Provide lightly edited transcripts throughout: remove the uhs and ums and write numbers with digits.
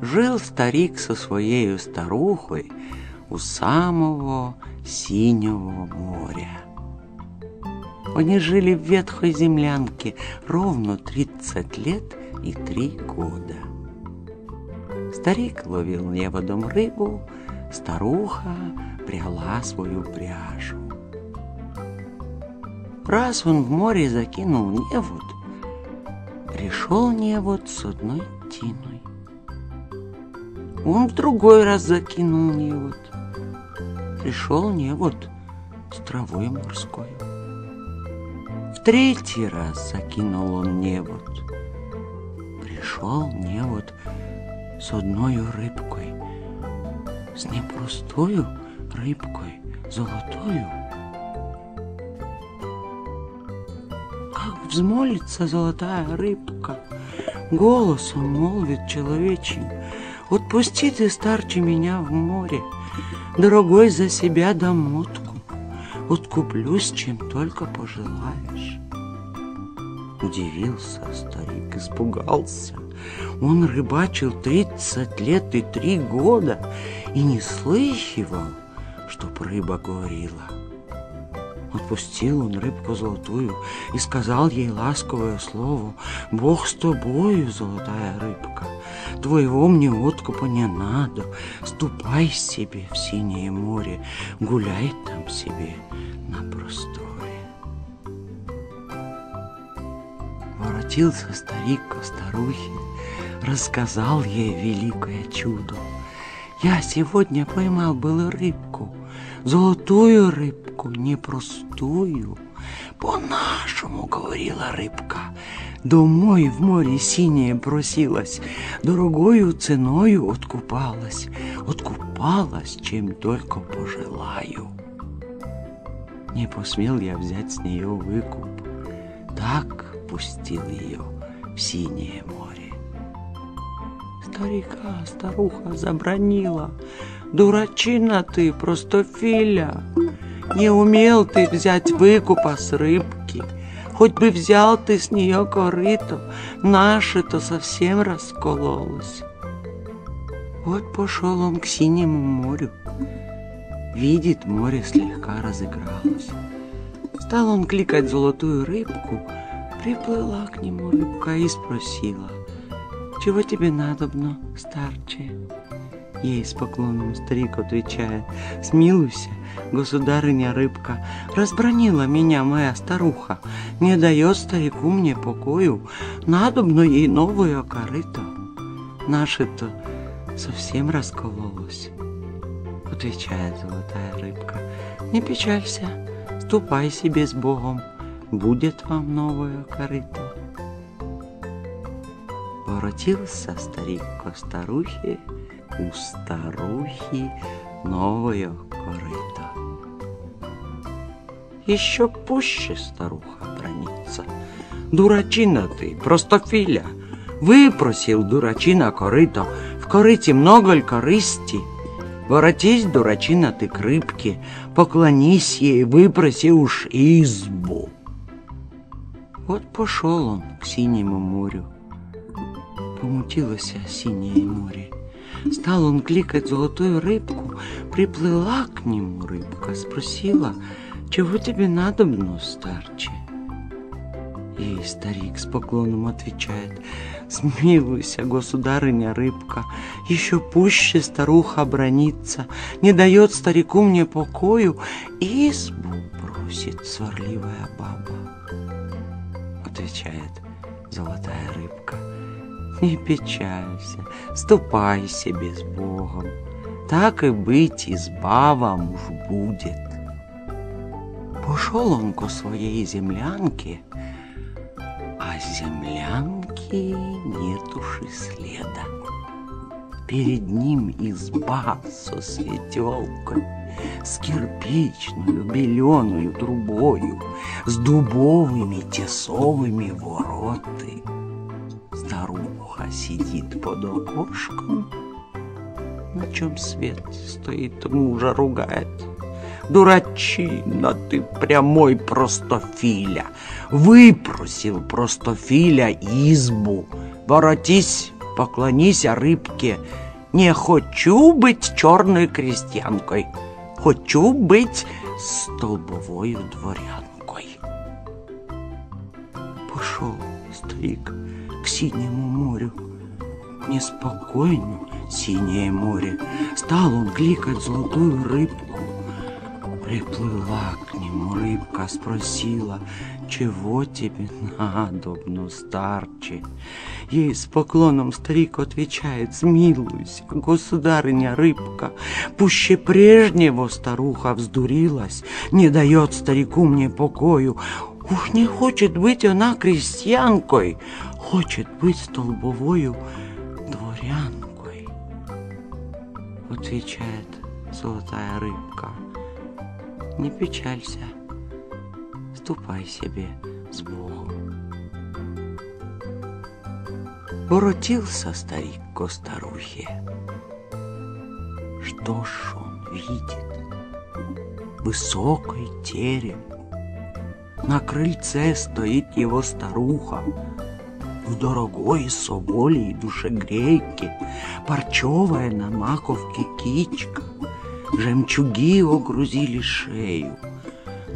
Жил старик со своею старухой у самого синего моря. Они жили в ветхой землянке ровно 30 лет и 3 года. Старик ловил неводом рыбу, старуха пряла свою пряжу. Раз он в море закинул невод, пришел невод с одной тиной. Он в другой раз закинул невод, пришел невод с травой морской. В третий раз закинул он невод, пришел невод с одной рыбкой, с непростою рыбкой, золотою. Как взмолится золотая рыбка, голосом молвит человечим: «Отпусти ты, старче, меня в море, дорогой, за себя домотку, откуплюсь, чем только пожелаешь». Удивился старик, испугался. Он рыбачил 30 лет и 3 года и не слыхивал, чтоб рыба говорила. Отпустил он рыбку золотую и сказал ей ласковое слово: «Бог с тобою, золотая рыбка, твоего мне откупа не надо, ступай себе в синее море, гуляй там себе на просторе». Воротился старик к старухе, рассказал ей великое чудо: «Я сегодня поймал было рыбку, золотую рыбку, непростую. По-нашему говорила рыбка, домой в море синее бросилась, дорогою ценою откупалась, откупалась, чем только пожелаю. Не посмел я взять с нее выкуп, так пустил ее в синее море». Старика старуха забранила: «Дурачина ты, простофиля! Не умел ты взять выкупа с рыбки, хоть бы взял ты с нее корыто, наше-то совсем раскололось». Вот пошел он к синему морю, видит, море слегка разыгралось. Стал он кликать золотую рыбку, приплыла к нему рыбка и спросила: «Чего тебе надобно, старче?» Ей с поклоном старик отвечает: «Смилуйся, государыня рыбка, разбранила меня моя старуха, не дает старику мне покою, надобно ей новое корыто, наше-то совсем раскололось». Отвечает золотая рыбка: «Не печалься, ступай себе с Богом, будет вам новое корыто». Воротился старик к старухе, у старухи новое корыто. Еще пуще старуха бранится: «Дурачина ты, простофиля! Выпросил, дурачина, корыто, в корыте много ли корысти? Воротись, дурачина ты, к рыбке, поклонись ей, выпроси уж избу». Вот пошел он к синему морю. Помутилось синее море. Стал он кликать золотую рыбку, приплыла к нему рыбка, спросила: «Чего тебе надобно, старче?» И старик с поклоном отвечает: «Смилуйся, государыня рыбка, еще пуще старуха бранится, не дает старику мне покою, избу просит сварливая баба». Отвечает золотая рыбка: «Не печалься, ступай себе с Богом, так и быть, изба вам уж будет». Пошел он ко своей землянке, а землянки нетушь и следа. Перед ним изба со светелкой, с кирпичную беленую трубою, с дубовыми тесовыми вороты. Старуха сидит под окошком, на чем свет стоит, мужа ругает: «Дурачина ты, прямой простофиля! Выпросил, простофиля, избу! Воротись, поклонися рыбке. Не хочу быть черной крестьянкой, хочу быть столбовою дворянкой. Пошел старик к синему морю, неспокойно синее море. Стал он кликать золотую рыбку. Приплыла к нему рыбка, спросила: чего тебе надобно, старче? Ей с поклоном старик отвечает: смилуйся, государыня рыбка, пуще прежнего старуха вздурилась, не дает старику мне покою. Уж не хочет быть она крестьянкой, хочет быть столбовою дворянкой. Отвечает золотая рыбка: не печалься, ступай себе с Богом. Воротился старик ко старухе. Что ж он видит? Высокий терем. На крыльце стоит его старуха в дорогой соболе и душегрейке, парчевая на маковке кичка. Жемчуги окружили шею,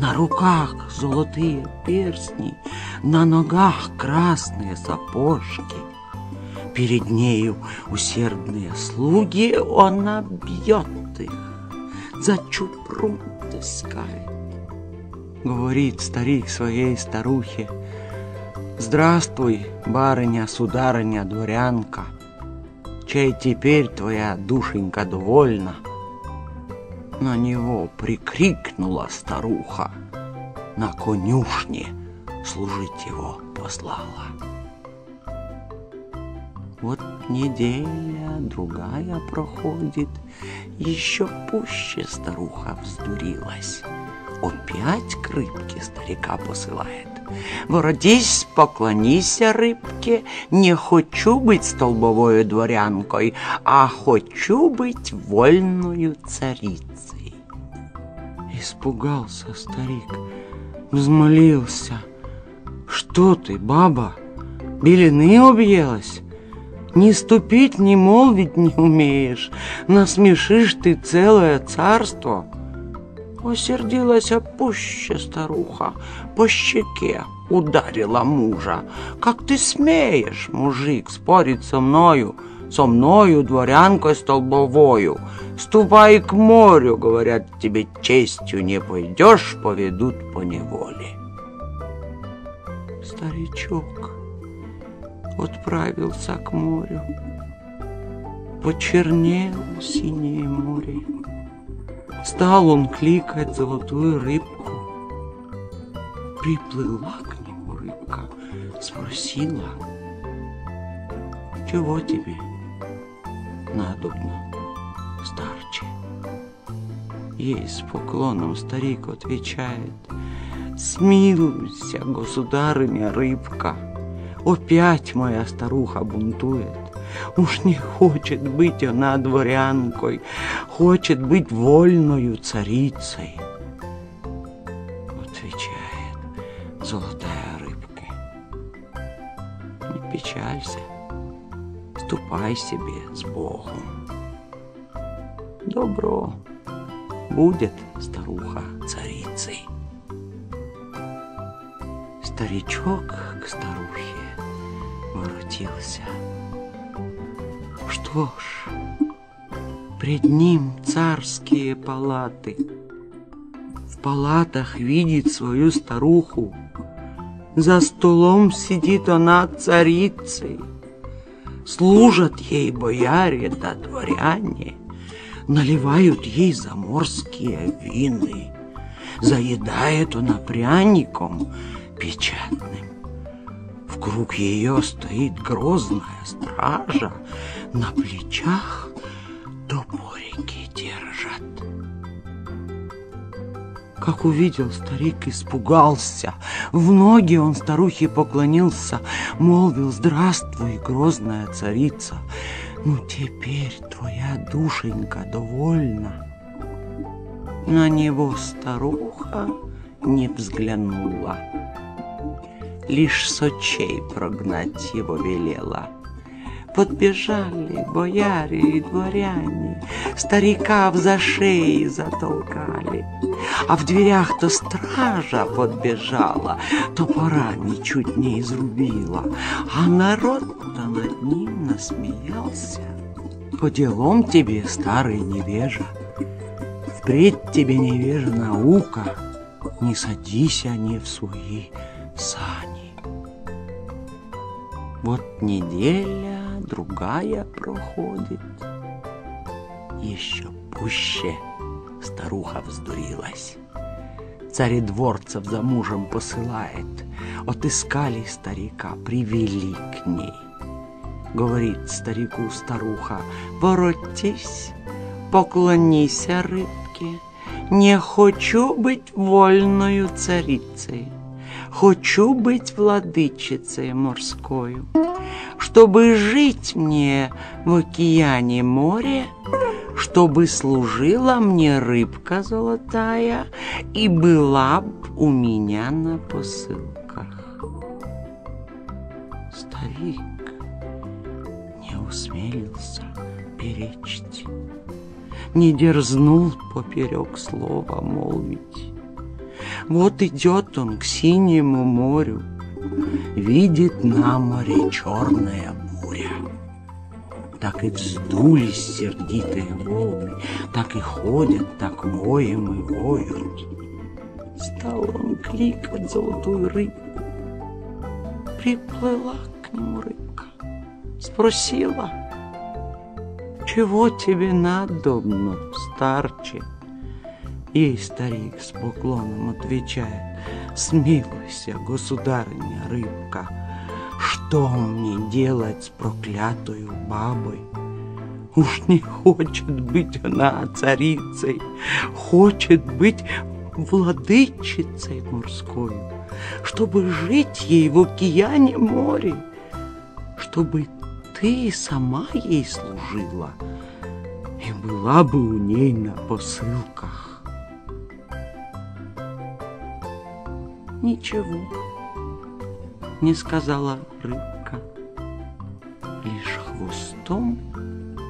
на руках золотые перстни, на ногах красные сапожки. Перед нею усердные слуги, она бьет их, за чупру таскает. Говорит старик своей старухе: здравствуй, барыня, сударыня, дворянка, чай теперь твоя душенька довольна. На него прикрикнула старуха, на конюшне служить его послала. Вот неделя, другая проходит, еще пуще старуха вздурилась. Опять к рыбке старика посылает: воротись, поклонися рыбке, не хочу быть столбовой дворянкой, а хочу быть вольною царицей. Испугался старик, взмолился: что ты, баба, белины объелась? Ни ступить, ни молвить не умеешь, насмешишь ты целое царство. Осердилась пуще старуха, по щеке ударила мужа: как ты смеешь, мужик, спорить со мною, дворянкой столбовою? Ступай к морю, говорят тебе, честью не пойдешь, поведут по неволе. Старичок отправился к морю, почернел синее море. Стал он кликать золотую рыбку. Приплыла к нему рыбка, спросила: чего тебе надобно, старче? Ей с поклоном старик отвечает: смилуйся, государыня рыбка, опять моя старуха бунтует. Уж не хочет быть она дворянкой, хочет быть вольною царицей. Отвечает золотая рыбка: не печалься, ступай себе с Богом. Добро, будет старуха царицей. Старичок к старухе воротился. Что ж, пред ним царские палаты. В палатах видит свою старуху. За столом сидит она царицей. Служат ей бояре да дворяне. Наливают ей заморские вины. Заедает она пряником печатным. Вокруг ее стоит грозная стража, на плечах топорики держат. Как увидел старик, испугался. В ноги он старухе поклонился, молвил: здравствуй, грозная царица, ну теперь твоя душенька довольна. На него старуха не взглянула, лишь с очей прогнать его велела. Подбежали бояре и дворяне, стариков за шеи затолкали. А в дверях то стража подбежала, то топора ничуть не изрубила. А народ-то над ним насмеялся. По делам тебе, старый невежа, впредь тебе, невежа, наука, не садись они в свои сани. Вот неделя, другая проходит, еще пуще старуха вздурилась. Царедворцев за мужем посылает, отыскали старика, привели к ней. Говорит старику старуха: воротись, поклонись рыбке, не хочу быть вольною царицей, хочу быть владычицей морскою, чтобы жить мне в океане море, чтобы служила мне рыбка золотая и была б у меня на посылках. Старик не усмелился перечить, не дерзнул поперек слова молвить. Вот идет он к синему морю, видит на море черная буря. Так и вздулись сердитые волны, так и ходят, так воем и воют. Стал он кликать золотую рыбу. Приплыла к нему рыбка, спросила: чего тебе надобно, старче? Ей старик с поклоном отвечает: смилуйся, государыня рыбка, что мне делать с проклятою бабой? Уж не хочет быть она царицей, хочет быть владычицей морской, чтобы жить ей в океане море, чтобы ты сама ей служила и была бы у ней на посылках. Ничего не сказала рыбка, лишь хвостом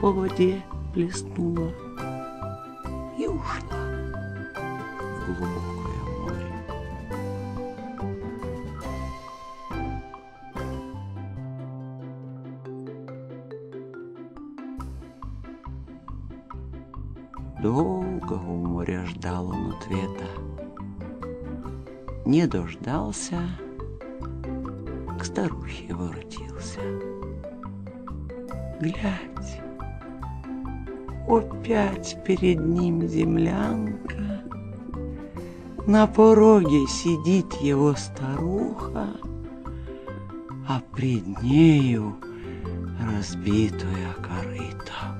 по воде плеснула и ушла в глубокое море. Долго у моря ждал он ответа. Не дождался, к старухе воротился. Глядь, опять перед ним землянка, на пороге сидит его старуха, а пред нею разбитая корыта.